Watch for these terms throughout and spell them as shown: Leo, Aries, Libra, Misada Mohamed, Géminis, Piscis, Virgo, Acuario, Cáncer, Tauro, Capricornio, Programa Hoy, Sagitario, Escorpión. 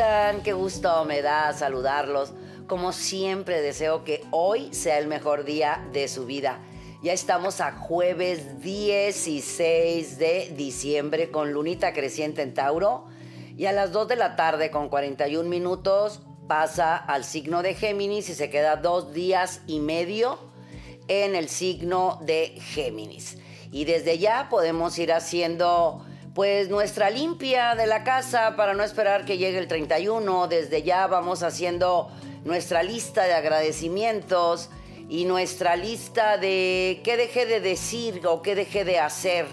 están? Qué gusto me da saludarlos. Como siempre, deseo que hoy sea el mejor día de su vida. Ya estamos a jueves 16 de diciembre con lunita creciente en Tauro. Y a las 2 de la tarde con 41 minutos pasa al signo de Géminis y se queda 2 días y medio en el signo de Géminis. Y desde ya podemos ir haciendo pues nuestra limpia de la casa para no esperar que llegue el 31. Desde ya vamos haciendo nuestra lista de agradecimientos y nuestra lista de qué dejé de decir o qué dejé de hacer.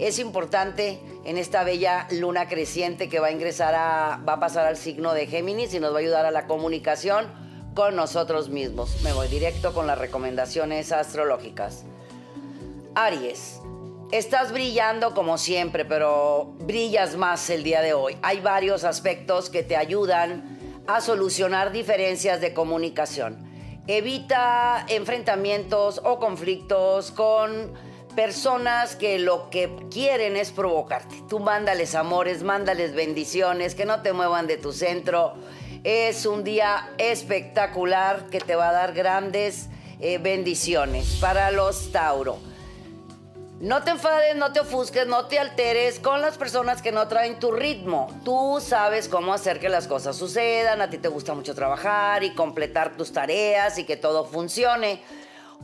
Es importante en esta bella luna creciente que va a pasar al signo de Géminis y nos va a ayudar a la comunicación con nosotros mismos. Me voy directo con las recomendaciones astrológicas. Aries, estás brillando como siempre, pero brillas más el día de hoy. Hay varios aspectos que te ayudan a solucionar diferencias de comunicación. Evita enfrentamientos o conflictos con personas que lo que quieren es provocarte. Tú mándales amores, mándales bendiciones, que no te muevan de tu centro. Es un día espectacular que te va a dar grandes bendiciones para los Tauro. No te enfades, no te ofusques, no te alteres con las personas que no traen tu ritmo. Tú sabes cómo hacer que las cosas sucedan, a ti te gusta mucho trabajar y completar tus tareas y que todo funcione.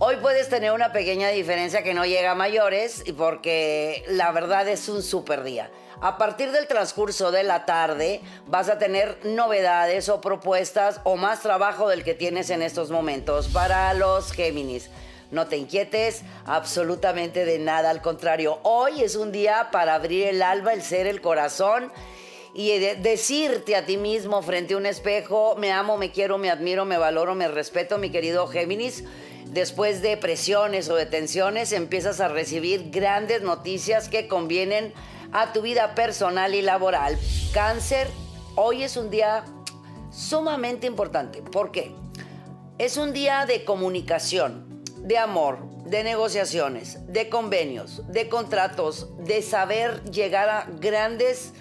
Hoy puedes tener una pequeña diferencia que no llega a mayores porque la verdad es un súper día. A partir del transcurso de la tarde vas a tener novedades o propuestas o más trabajo del que tienes en estos momentos para los Géminis. No te inquietes absolutamente de nada, al contrario, hoy es un día para abrir el alma, el ser, el corazón y decirte a ti mismo frente a un espejo: me amo, me quiero, me admiro, me valoro, me respeto, mi querido Géminis. Después de presiones o de tensiones empiezas a recibir grandes noticias que convienen a tu vida personal y laboral. Cáncer, hoy es un día sumamente importante. ¿Por qué? Es un día de comunicación, de amor, de negociaciones, de convenios, de contratos, de saber llegar a grandes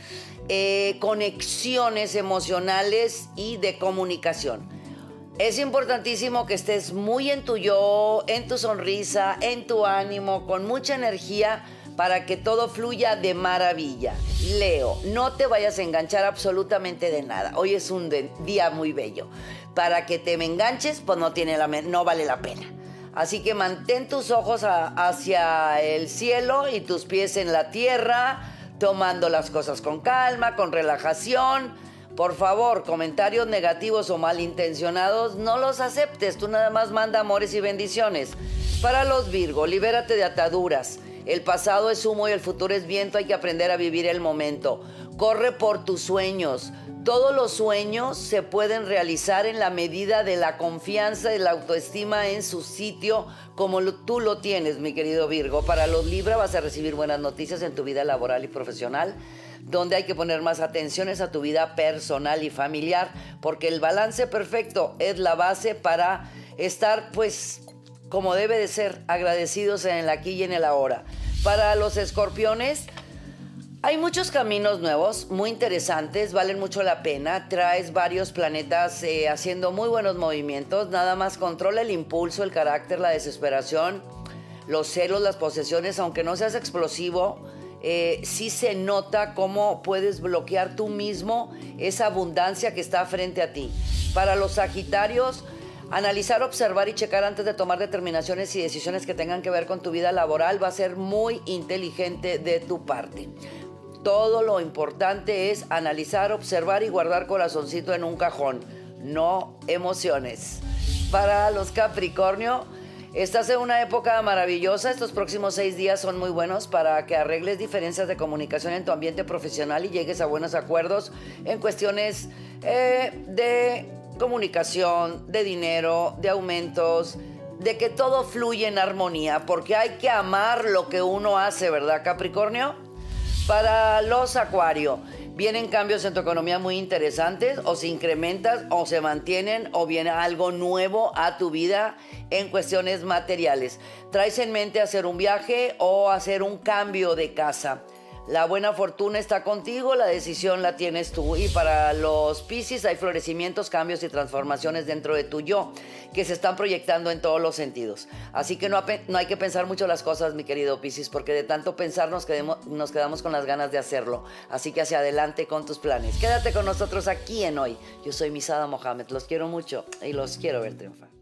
conexiones emocionales y de comunicación. Es importantísimo que estés muy en tu yo, en tu sonrisa, en tu ánimo, con mucha energía para que todo fluya de maravilla. Leo, no te vayas a enganchar absolutamente de nada. Hoy es un día muy bello. Para que te me enganches, pues no vale la pena. Así que mantén tus ojos hacia el cielo y tus pies en la tierra, tomando las cosas con calma, con relajación. Por favor, comentarios negativos o malintencionados, no los aceptes. Tú nada más manda amores y bendiciones. Para los Virgo, libérate de ataduras. El pasado es humo y el futuro es viento. Hay que aprender a vivir el momento. Corre por tus sueños. Todos los sueños se pueden realizar en la medida de la confianza y la autoestima en su sitio, como tú lo tienes, mi querido Virgo. Para los Libra vas a recibir buenas noticias en tu vida laboral y profesional, donde hay que poner más atenciones a tu vida personal y familiar, porque el balance perfecto es la base para estar, pues, como debe de ser, agradecidos en el aquí y en el ahora. Para los Escorpiones, hay muchos caminos nuevos, muy interesantes, valen mucho la pena. Traes varios planetas haciendo muy buenos movimientos. Nada más controla el impulso, el carácter, la desesperación, los celos, las posesiones. Aunque no seas explosivo, sí se nota cómo puedes bloquear tú mismo esa abundancia que está frente a ti. Para los Sagitarios, analizar, observar y checar antes de tomar determinaciones y decisiones que tengan que ver con tu vida laboral va a ser muy inteligente de tu parte. Todo lo importante es analizar, observar y guardar corazoncito en un cajón, no emociones. Para los Capricornio, estás en una época maravillosa. Estos próximos 6 días son muy buenos para que arregles diferencias de comunicación en tu ambiente profesional y llegues a buenos acuerdos en cuestiones de comunicación, de dinero, de aumentos, de que todo fluye en armonía, porque hay que amar lo que uno hace, ¿verdad, Capricornio? Para los Acuario, vienen cambios en tu economía muy interesantes, o se incrementan, o se mantienen, o viene algo nuevo a tu vida en cuestiones materiales. Traes en mente hacer un viaje o hacer un cambio de casa. La buena fortuna está contigo, la decisión la tienes tú. Y para los Piscis hay florecimientos, cambios y transformaciones dentro de tu yo que se están proyectando en todos los sentidos. Así que no hay que pensar mucho las cosas, mi querido Piscis, porque de tanto pensar nos quedamos con las ganas de hacerlo. Así que hacia adelante con tus planes. Quédate con nosotros aquí en Hoy. Yo soy Misada Mohamed, los quiero mucho y los quiero ver triunfar.